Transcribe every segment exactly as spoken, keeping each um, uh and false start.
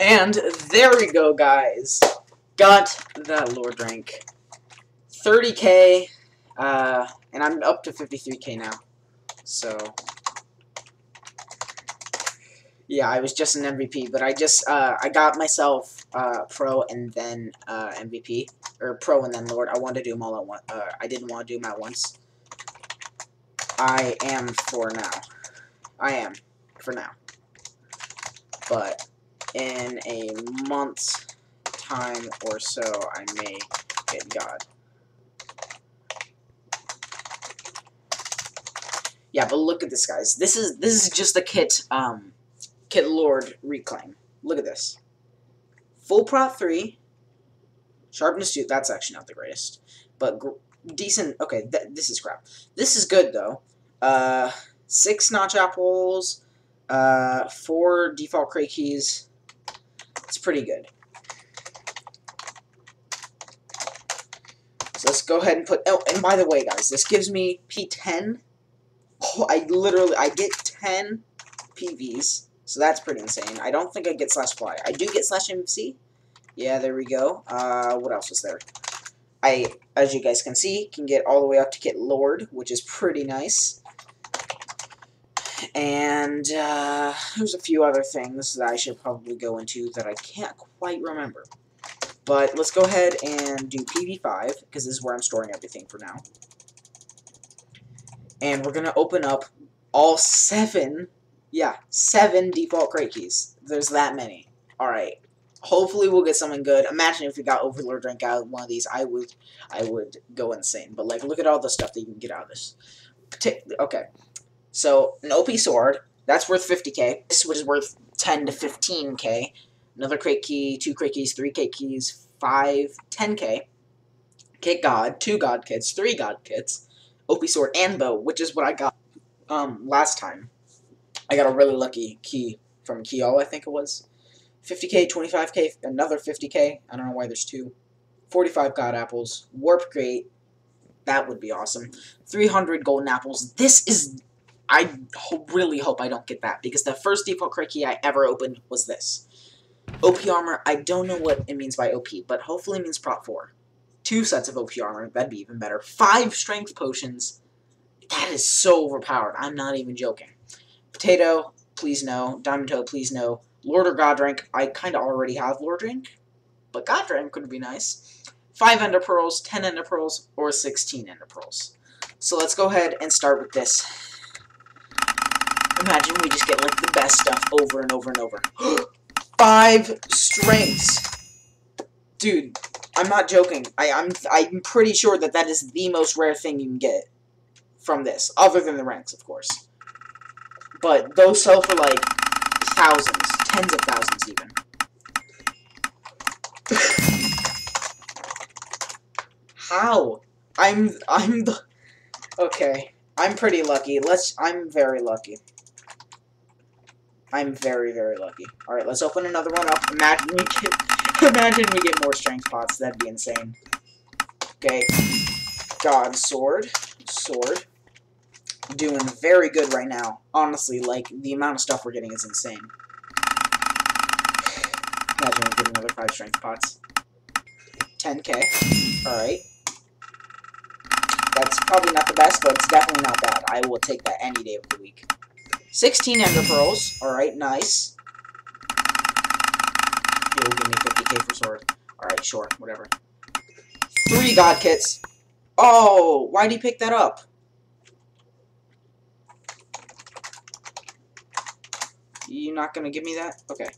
And there we go, guys. Got that Lord rank. thirty K, uh, and I'm up to fifty-three K now. So, yeah, I was just an M V P, but I just, uh, I got myself uh, pro and then uh, M V P, or pro and then Lord. I wanted to do them all at once. Uh, I didn't want to do them at once. I am for now. I am for now. But in a month's time or so, I may get God. Yeah, but look at this, guys. This is this is just the kit, um, kit Lord reclaim. Look at this. Full prop three, sharpness two. That's actually not the greatest, but gr decent. Okay, th this is crap. This is good though. Uh, six notch apples, uh, four default crate keys. It's pretty good. So let's go ahead and put, oh, and by the way, guys, this gives me P ten. Oh, I literally, I get ten P Vs, so that's pretty insane. I don't think I get slash fly. I do get slash M C. Yeah, there we go. Uh, what else was there? I, as you guys can see, can get all the way up to get Lord, which is pretty nice. And uh, there's a few other things that I should probably go into that I can't quite remember. But let's go ahead and do P V five, because this is where I'm storing everything for now. And we're going to open up all seven, yeah, seven default crate keys. There's that many. Alright. Hopefully we'll get something good. Imagine if we got Overlord rank out of one of these, I would, I would go insane. But, like, look at all the stuff that you can get out of this. Okay. So, an O P sword, that's worth fifty K. This was worth ten to fifteen K. Another crate key, two crate keys, three crate keys, five, ten K. Kit God, two God kits, three God kits, O P sword and bow, which is what I got um, last time. I got a really lucky key from Keol, I think it was. fifty K, twenty-five K, another fifty K. I don't know why there's two. forty-five God apples, warp crate. That would be awesome. three hundred golden apples. This is... I ho really hope I don't get that, because the first default crate key I ever opened was this. O P armor, I don't know what it means by O P, but hopefully it means prop four. Two sets of O P armor, that'd be even better. Five strength potions, that is so overpowered, I'm not even joking. Potato, please no. Diamond Toe, please no. Lord or God rank, I kinda already have Lord rank, but God rank would be nice. Five Ender Pearls, ten Ender Pearls, or sixteen Ender Pearls. So let's go ahead and start with this. Imagine we just get, like, the best stuff over and over and over. Five strengths! Dude, I'm not joking. I, I'm I'm pretty sure that that is the most rare thing you can get from this. Other than the ranks, of course. But those sell for, like, thousands. Tens of thousands, even. How? I'm... I'm the... Okay. I'm pretty lucky. Let's... I'm very lucky. I'm very, very lucky. Alright, let's open another one up. Imagine we get, imagine we get more strength pots. That'd be insane. Okay. God, sword. Sword. Doing very good right now. Honestly, like, the amount of stuff we're getting is insane. Imagine we get another five strength pots. ten K. Alright. That's probably not the best, but it's definitely not bad. I will take that any day of the week. sixteen Ender Pearls. Alright, nice. You'll give me fifty K for sword. Alright, sure, whatever. Three God Kits. Oh, why'd he pick that up? You not gonna give me that? Okay.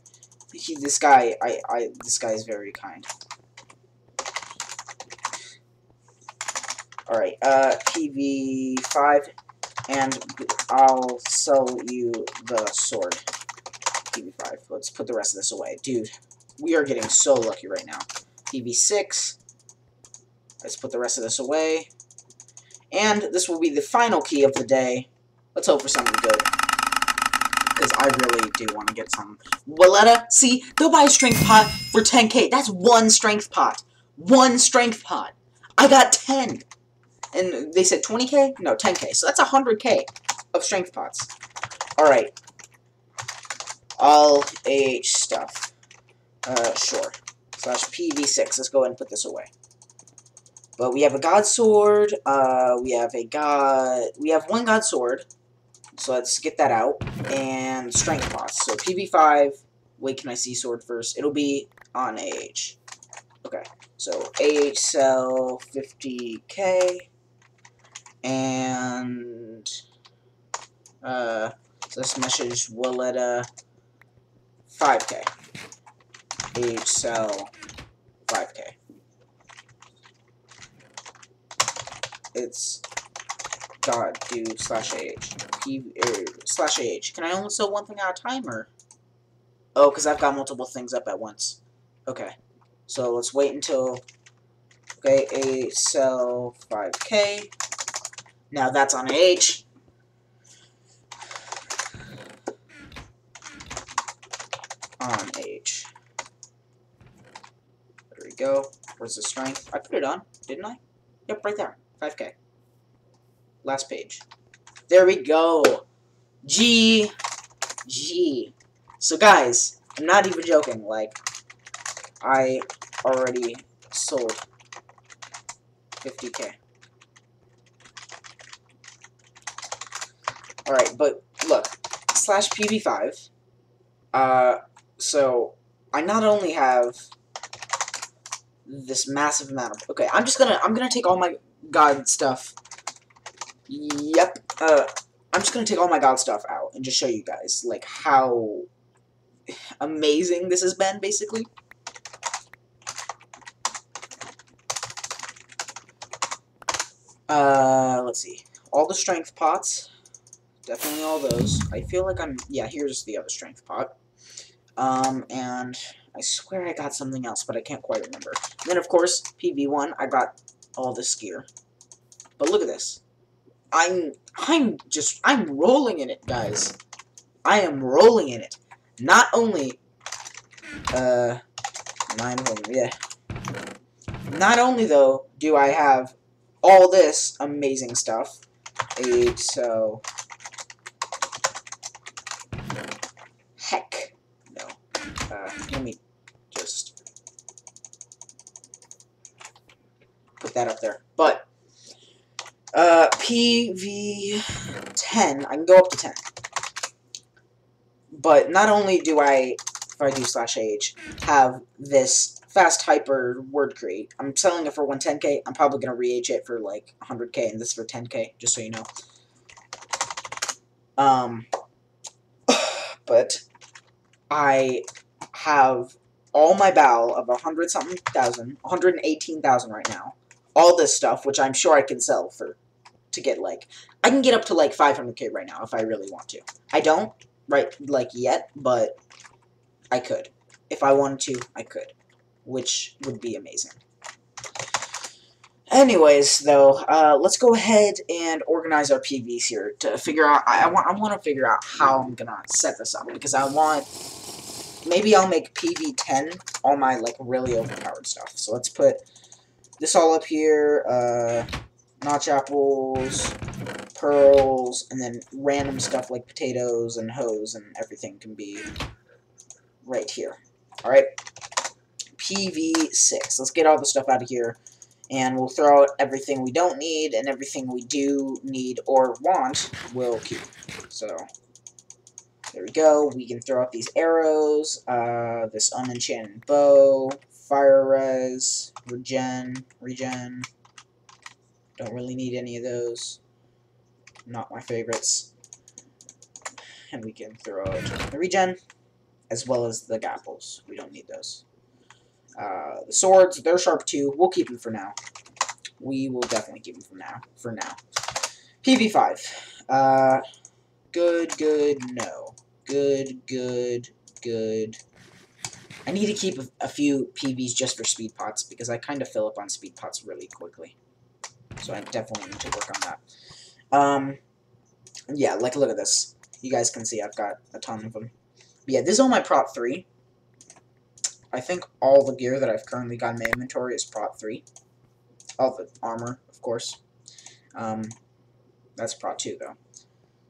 He, this guy, I, I, this guy is very kind. All right, uh, P V five, and I'll sell you the sword. P V five. Let's put the rest of this away. Dude, we are getting so lucky right now. P V six. Let's put the rest of this away. And this will be the final key of the day. Let's hope for something good. Because I really do want to get some. Willetta, see? Go buy a strength pot for ten K. That's one strength pot. One strength pot. I got ten. And they said twenty K? No, ten K. So that's one hundred K of strength pots. Alright. All H stuff. Uh, sure. Slash P V six. Let's go ahead and put this away. But we have a god sword. Uh, we have a god... We have one god sword. So let's get that out. And strength pots. So P V five. Wait, can I see sword first? It'll be on A H. Okay. So A H sell fifty K. And... Uh... So let's message Willetta five K. A H sell five K. It's dot do slash ah P, er, slash ah. Can I only sell one thing at a time, or oh, because I've got multiple things up at once. Okay, so let's wait until okay a sell five k. Now that's on ah. On ah. There we go. Where's the strength? I put it on, didn't I? Yep, right there. five K. Last page. There we go. G. G. So, guys, I'm not even joking. Like, I already sold fifty K. Alright, but look. Slash P V five. Uh, so, I not only have this massive amount of... Okay, I'm just gonna... I'm gonna take all my... God stuff. Yep. Uh, I'm just gonna take all my God stuff out and just show you guys like how amazing this has been, basically. Uh, let's see. All the strength pots. Definitely all those. I feel like I'm. Yeah, here's the other strength pot. Um, and I swear I got something else, but I can't quite remember. And then of course P V one. I got all this gear. But look at this. I'm I'm just I'm rolling in it, guys. I am rolling in it. Not only uh nine yeah. Not only though do I have all this amazing stuff. Eight so heck no. Uh let me just put that up there, but uh, P V ten, I can go up to ten, but not only do I, if I do slash age, have this fast hyper word create, I'm selling it for one hundred ten K, I'm probably going to re-age it for like one hundred K, and this for ten K, just so you know, um, but I have all my bow of one hundred something thousand, one hundred eighteen thousand right now, all this stuff, which I'm sure I can sell for, to get, like, I can get up to, like, five hundred K right now if I really want to. I don't, right, like, yet, but I could. If I wanted to, I could, which would be amazing. Anyways, though, uh, let's go ahead and organize our P Vs here to figure out, I, I, want, I want to figure out how I'm gonna set this up, because I want, maybe I'll make P V ten all my, like, really overpowered stuff. So let's put this all up here, uh, notch apples, pearls, and then random stuff like potatoes and hoes and everything can be right here. Alright, P V six. Let's get all the stuff out of here, and we'll throw out everything we don't need, and everything we do need or want we'll keep. So, there we go. We can throw out these arrows, uh, this unenchanted bow, fire res, regen, regen. Don't really need any of those. Not my favorites. And we can throw out the regen, as well as the gapples. We don't need those. Uh, the swords, they're sharp too. We'll keep them for now. we will definitely keep him for now. For now. P V five. Uh, good, good, no. Good, good, good. I need to keep a, a few P Vs just for speed pots, because I kind of fill up on speed pots really quickly. So I definitely need to work on that. Um, yeah, like, look at this. You guys can see I've got a ton of them. But yeah, this is all my prop three. I think all the gear that I've currently got in my inventory is prop three. All the armor, of course. Um, that's prop two, though.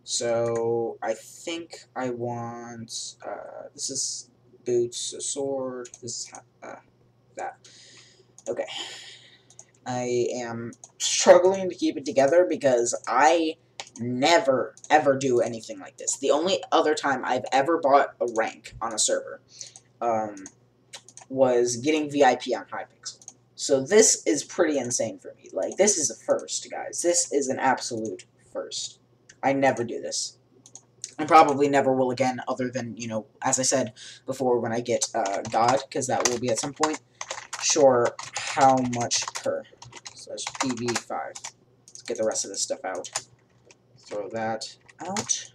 So I think I want... Uh, this is boots, a sword, this is uh, that. Okay. I am struggling to keep it together because I never, ever do anything like this. The only other time I've ever bought a rank on a server um, was getting V I P on Hypixel. So this is pretty insane for me. Like, this is a first, guys. This is an absolute first. I never do this. And probably never will again, other than, you know, as I said before, when I get uh, God, because that will be at some point. Sure, how much per? So that's P V five. Let's get the rest of this stuff out. Throw that out.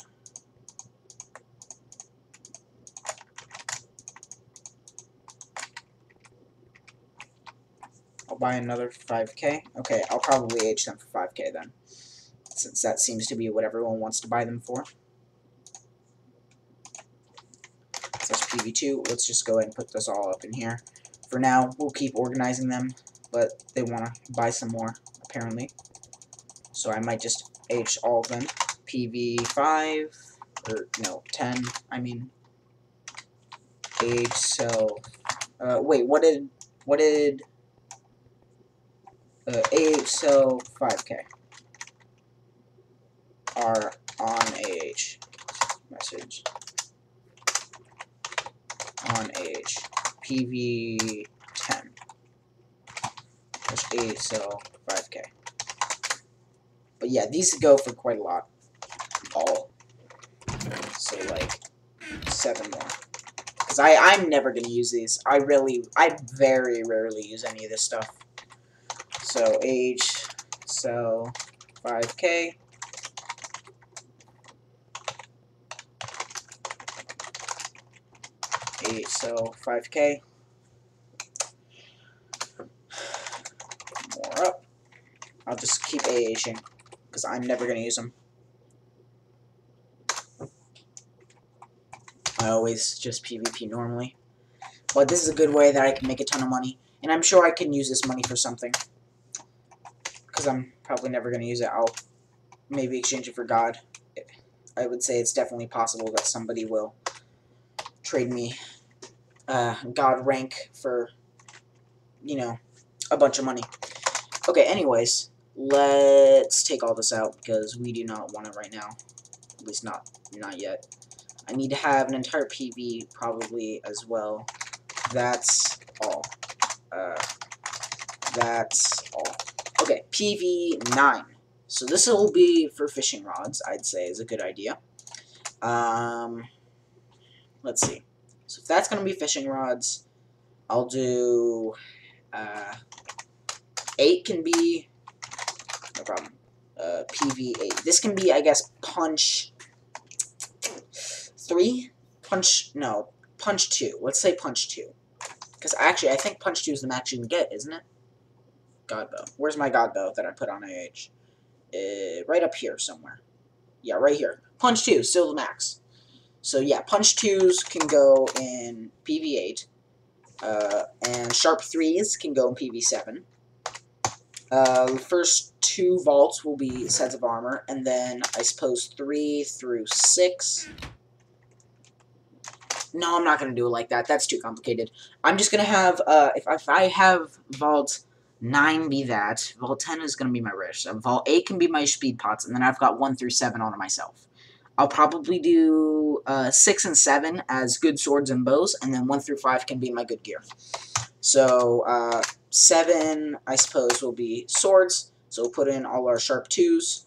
I'll buy another five K. Okay, I'll probably age them for five K then, since that seems to be what everyone wants to buy them for. So that's P V two. Let's just go ahead and put this all up in here. For now, we'll keep organizing them, but they want to buy some more, apparently. So I might just age all of them. P V five, or no, ten, I mean. Age, so... Uh, wait, what did... What did... Uh, age, so five K. Are on age. Message. On age. P V ten. That's eight, so five K. But yeah, these go for quite a lot. All. So like, seven more. Because I'm never going to use these. I really, I very rarely use any of this stuff. So age, so five K. eight, so five K. More up. I'll just keep aging, because I'm never going to use them. I always just PvP normally. But this is a good way that I can make a ton of money, and I'm sure I can use this money for something. Because I'm probably never going to use it. I'll maybe exchange it for God. I would say it's definitely possible that somebody will trade me uh, God rank for, you know, a bunch of money. Okay, anyways, let's take all this out, because we do not want it right now. At least not, not yet. I need to have an entire P V probably as well. That's all. Uh, that's all. Okay, P V nine. So this will be for fishing rods, I'd say, is a good idea. Um... Let's see. So if that's going to be fishing rods, I'll do... Uh, eight can be... No problem. Uh, P V eight. This can be, I guess, punch... three? Punch... No. Punch two. Let's say punch two. Because actually, I think punch two is the max you can get, isn't it? God bow. Where's my God bow that I put on I H? Uh, right up here somewhere. Yeah, right here. Punch two, still the max. So yeah, punch twos can go in P V eight, uh, and sharp threes can go in P V seven. Uh, the first two vaults will be sets of armor, and then I suppose three through six. No, I'm not going to do it like that. That's too complicated. I'm just going to have, uh, if, if I have vault nine be that, vault ten is going to be my rich, so vault eight can be my speed pots, and then I've got one through seven on myself. I'll probably do uh, six and seven as good swords and bows, and then one through five can be my good gear. So uh, seven, I suppose, will be swords, so we'll put in all our sharp twos.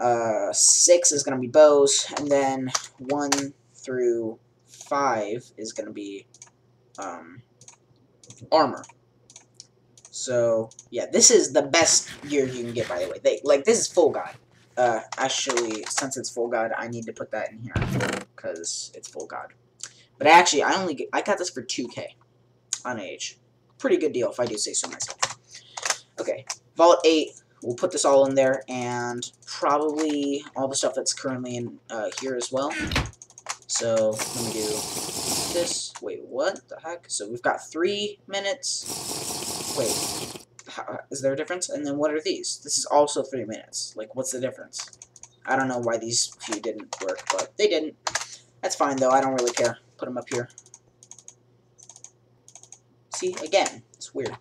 Uh, six is going to be bows, and then one through five is going to be um, armor. So yeah, this is the best gear you can get, by the way. They, like, this is full god. Uh, actually, since it's full god, I need to put that in here because it's full god. But actually, I only get, I got this for two K on age. Pretty good deal, if I do say so myself. Okay, Vault eight. We'll put this all in there, and probably all the stuff that's currently in uh, here as well. So let me do this. Wait, what the heck? So we've got three minutes. Wait, how, is there a difference? And then what are these? This is also three minutes. Like, what's the difference? I don't know why these few didn't work, but they didn't. That's fine, though. I don't really care. Put them up here. See? Again, it's weird.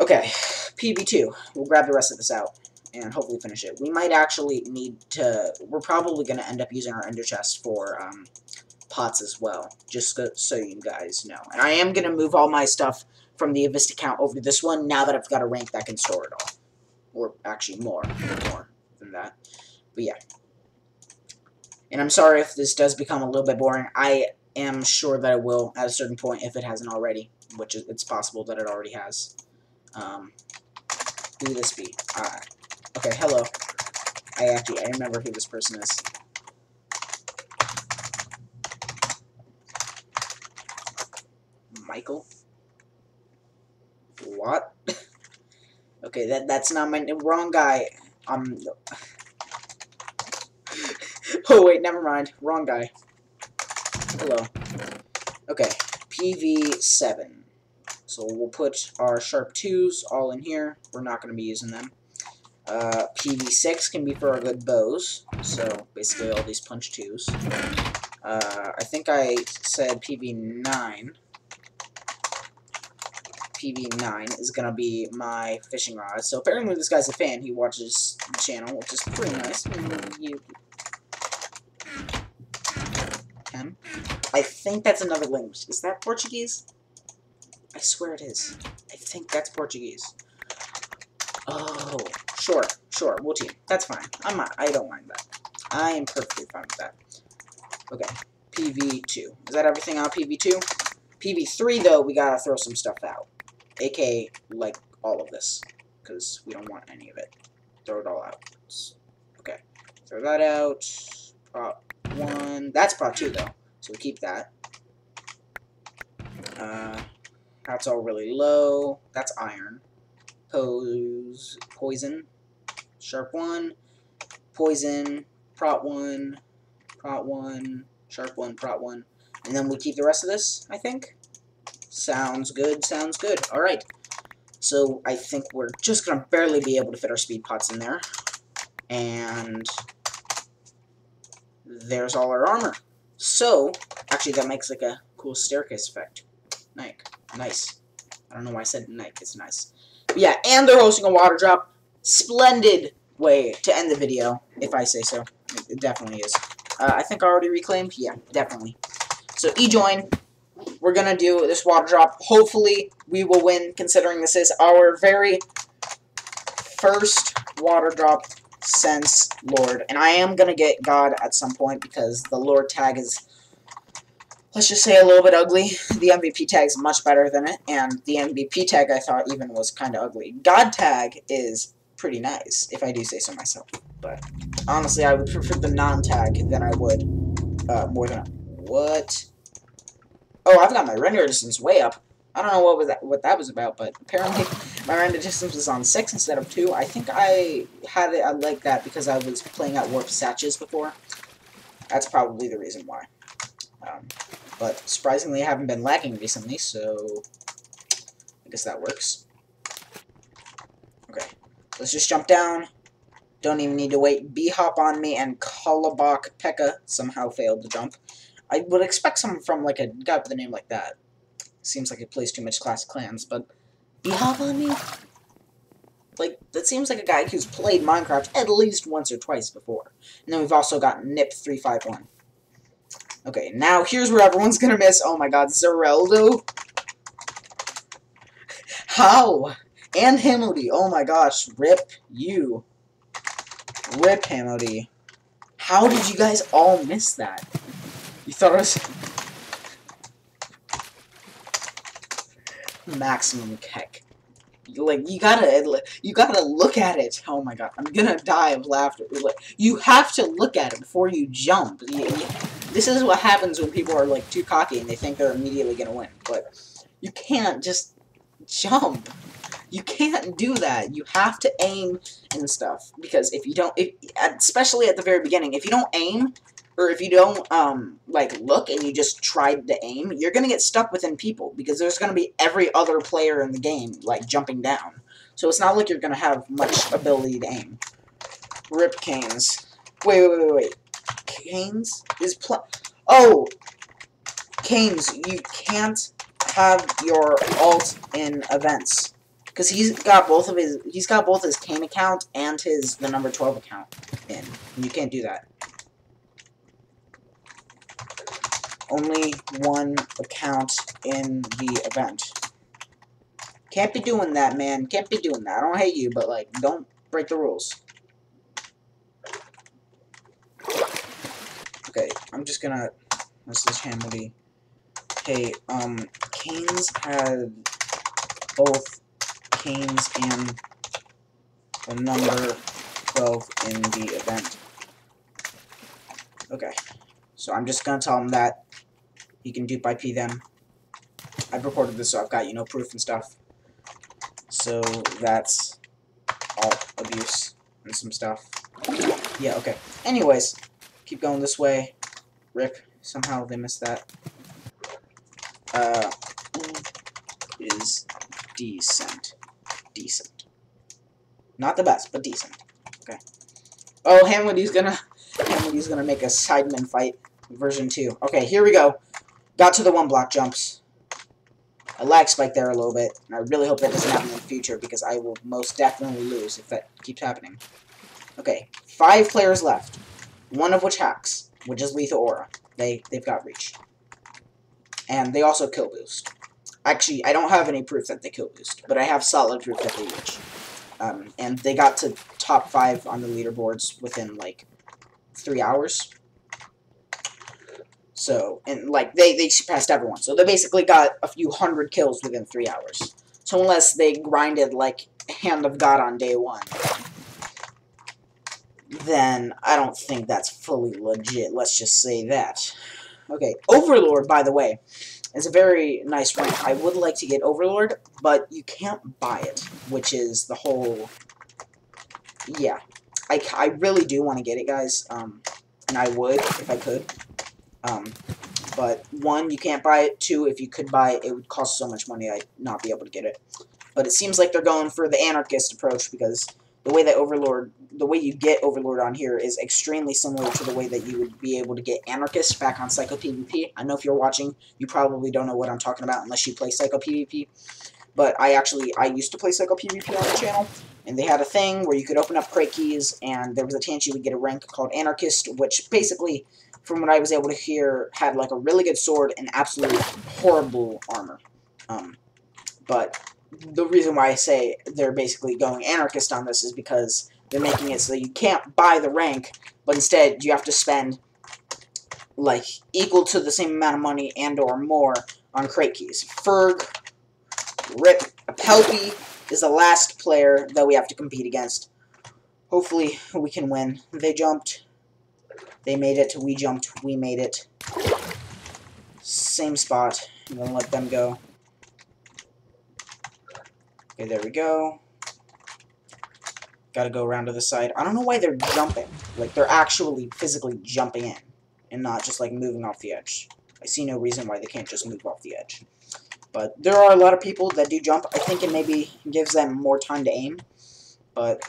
Okay, P B two. We'll grab the rest of this out and hopefully finish it. We might actually need to... We're probably going to end up using our ender chest for um, pots as well, just so you guys know. And I am going to move all my stuff from the Avista account over to this one now that I've got a rank that can store it all. Or actually more, more than that. But yeah. And I'm sorry if this does become a little bit boring. I am sure that it will at a certain point if it hasn't already, which is, it's possible that it already has. Um, who would this be? Uh, okay, hello. I actually, I remember who this person is. Michael? What? Okay, that that's not my wrong guy. Um, no. Oh wait, never mind. Wrong guy. Hello. Okay, P V seven. So we'll put our sharp twos all in here. We're not going to be using them. Uh, P V six can be for our good bows. So basically all these punch twos. Uh, I think I said P V nine. P V nine is going to be my fishing rod. So apparently this guy's a fan. He watches the channel, which is pretty nice. Ten. I think that's another language. Is that Portuguese? I swear it is. I think that's Portuguese. Oh, sure, sure, we'll team. That's fine. I'm not, I don't mind that. I am perfectly fine with that. Okay, P V two. Is that everything on P V two? P V three, though, we gotta throw some stuff out. A K A, like, all of this. Because we don't want any of it. Throw it all out. Okay, throw that out. Prop one. That's prop two, though. So we keep that. Uh... That's all really low. That's iron. Pose, poison. Sharp one. Poison. Prot one. Prot one. Sharp one. Prot one. And then we keep the rest of this, I think. Sounds good. Sounds good. Alright. So I think we're just going to barely be able to fit our speed pots in there. And there's all our armor. So, actually that makes like a cool staircase effect. Like... Nice. I don't know why I said night. It's nice. But yeah, and they're hosting a water drop. Splendid way to end the video, if I say so. It definitely is. Uh, I think I already reclaimed. Yeah, definitely. So e-join. We're going to do this water drop. Hopefully, we will win, considering this is our very first water drop since Lord. And I am going to get God at some point, because the Lord tag is... Let's just say a little bit ugly. The M V P tag is much better than it, and the M V P tag I thought even was kind of ugly. God tag is pretty nice, if I do say so myself. But honestly, I would prefer the non-tag than I would uh, more than what. Oh, I've got my render distance way up. I don't know what was that, what that was about, but apparently my render distance was on six instead of two. I think I had it I like that because I was playing at warp satches before. That's probably the reason why. Um, but surprisingly, I haven't been lagging recently, so I guess that works. Okay, let's just jump down. Don't even need to wait. B-hop on me and Kalabak Pekka somehow failed to jump. I would expect someone from like a guy with a name like that. Seems like it plays too much Clash of Clans, but B-hop on me? Like, that seems like a guy who's played Minecraft at least once or twice before. And then we've also got Nip three five one. Okay, now here's where everyone's gonna miss. Oh my god, Zereldo. How? And Hamody. Oh my gosh, rip you. Rip Hamody. How did you guys all miss that? You thought it was... Maximum Keck. like you gotta you gotta look at it. Oh my god, I'm gonna die of laughter. Like, you have to look at it before you jump. You, you, this is what happens when people are like too cocky and they think they're immediately gonna win. But you can't just jump. You can't do that. You have to aim and stuff, because if you don't, if, especially at the very beginning, if you don't aim, or if you don't, um, like, look and you just tried to aim, you're going to get stuck within people, because there's going to be every other player in the game, like, jumping down. So it's not like you're going to have much ability to aim. Rip Canes. Wait, wait, wait, wait. Canes? Is pl- Oh! Canes, you can't have your alt in events. Because he's got both of his, he's got both his Kane account and his, the number twelve account in. And you can't do that. Only one account in the event. Can't be doing that, man. Can't be doing that. I don't hate you, but, like, don't break the rules. Okay, I'm just gonna message him with the... Hey, um, Canes had both... Canes and the number twelve in the event. Okay, so I'm just gonna tell him that he can dupe I P them. I've recorded this, so I've got, you know, proof and stuff. So that's alt abuse and some stuff. Yeah, okay. Anyways, keep going this way. Rip. Somehow they missed that. Uh, is decent. Decent. Not the best, but decent. Okay. Oh, Hamledy's gonna Hamledy's gonna make a Sidemen fight version two. Okay, here we go. Got to the one block jumps. I lag spike there a little bit, and I really hope that doesn't happen in the future, because I will most definitely lose if that keeps happening. Okay, five players left. One of which hacks, which is Lethal Aura. They they've got reach. And they also kill boost. Actually, I don't have any proof that they kill boost, but I have solid proof that they reach. Um, and they got to top five on the leaderboards within, like, three hours. So, and, like, they, they surpassed everyone. So they basically got a few hundred kills within three hours. So unless they grinded, like, Hand of God on day one, then I don't think that's fully legit. Let's just say that. Okay, Overlord, by the way, is a very nice rank. I would like to get Overlord, but you can't buy it, which is the whole... Yeah. I, I really do want to get it, guys, um, and I would if I could. Um, but, one, you can't buy it. Two, if you could buy it, it would cost so much money I'd not be able to get it. But it seems like they're going for the anarchist approach, because the way that Overlord... The way you get Overlord on here is extremely similar to the way that you would be able to get Anarchist back on Psycho PvP. I know if you're watching, you probably don't know what I'm talking about unless you play Psycho PvP. But I actually, I used to play Psycho PvP on the channel, and they had a thing where you could open up crate keys, and there was a chance you would get a rank called Anarchist, which basically, from what I was able to hear, had like a really good sword and absolutely horrible armor. Um, but the reason why I say they're basically going Anarchist on this is because... They're making it so that you can't buy the rank, but instead you have to spend, like, equal to the same amount of money and or more on crate keys. Ferg, Rip, Pelpy is the last player that we have to compete against. Hopefully we can win. They jumped. They made it. We jumped. We made it. Same spot. I'm going to let them go. Okay, there we go. Gotta go around to the side. I don't know why they're jumping. Like, they're actually physically jumping in and not just, like, moving off the edge. I see no reason why they can't just move off the edge. But there are a lot of people that do jump. I think it maybe gives them more time to aim. But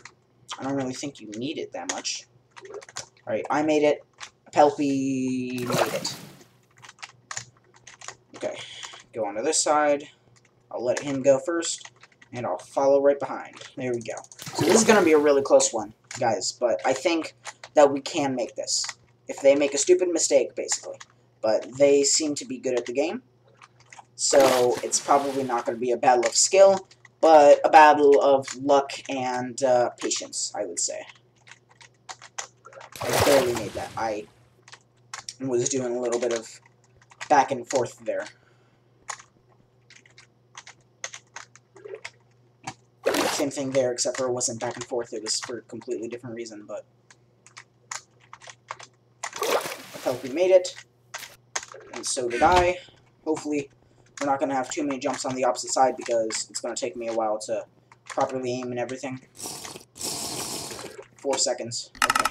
I don't really think you need it that much. Alright, I made it. Pelpy made it. Okay. Go onto this side. I'll let him go first. And I'll follow right behind. There we go. So this is going to be a really close one, guys. But I think that we can make this. If they make a stupid mistake, basically. But they seem to be good at the game. So it's probably not going to be a battle of skill, but a battle of luck and uh, patience, I would say. I barely made that. I was doing a little bit of back and forth there. same thing there, except for it wasn't back and forth. It was for a completely different reason, but I felt we made it, and so did I. Hopefully, we're not going to have too many jumps on the opposite side, because it's going to take me a while to properly aim and everything. Four seconds. Okay.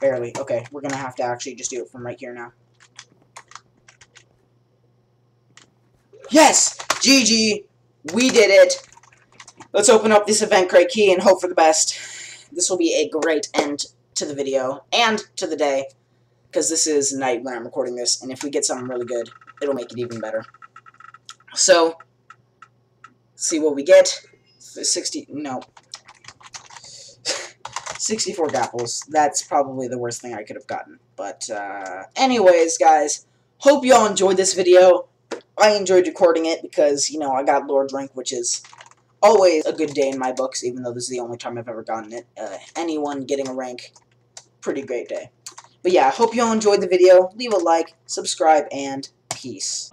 Barely. Okay, we're gonna have to actually just do it from right here now. Yes! G G! We did it! Let's open up this event crate key and hope for the best. This will be a great end to the video, and to the day, because this is night when I'm recording this, and if we get something really good, it'll make it even better. So, let's see what we get. sixty... no. sixty-four gapples. That's probably the worst thing I could have gotten. But, uh, anyways, guys, hope y'all enjoyed this video. I enjoyed recording it because, you know, I got Lord rank, which is always a good day in my books, even though this is the only time I've ever gotten it. Uh, anyone getting a rank, pretty great day. But yeah, hope y'all enjoyed the video. Leave a like, subscribe, and peace.